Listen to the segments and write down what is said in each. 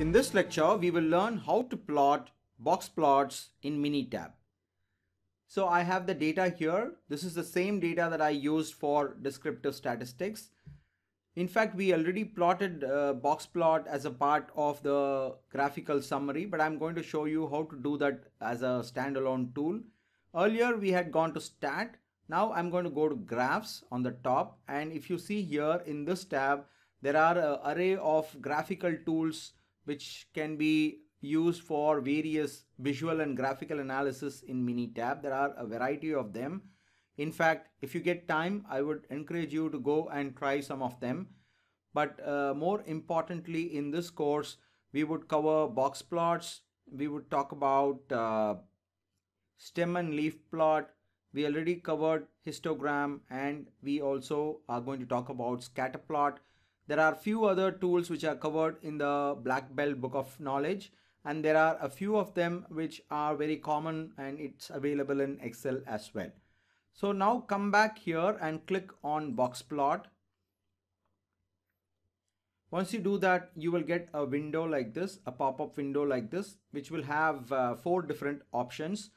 In this lecture, we will learn how to plot box plots in Minitab. So I have the data here. This is the same data that I used for descriptive statistics. In fact, we already plotted box plot as a part of the graphical summary, but I'm going to show you how to do that as a standalone tool. Earlier, we had gone to stat. Now I'm going to go to graphs on the top. And if you see here in this tab, there are an array of graphical tools which can be used for various visual and graphical analysis in Minitab. There are a variety of them. In fact, if you get time, I would encourage you to go and try some of them. But more importantly, in this course, we would cover box plots. We would talk about stem and leaf plot. We already covered histogram, and we also are going to talk about scatter plot. There are few other tools which are covered in the Black Belt Book of Knowledge, and there are a few of them which are very common, and it's available in Excel as well. So now come back here and click on box plot. Once you do that, you will get a window like this, a pop-up window like this, which will have four different options.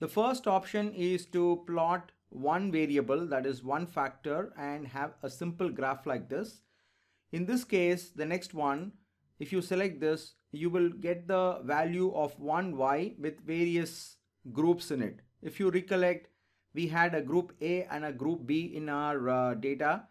The first option is to plot one variable, that is one factor, and have a simple graph like this. In this case, the next one, if you select this, you will get the value of one y with various groups in it. If you recollect, we had a group A and a group B in our data.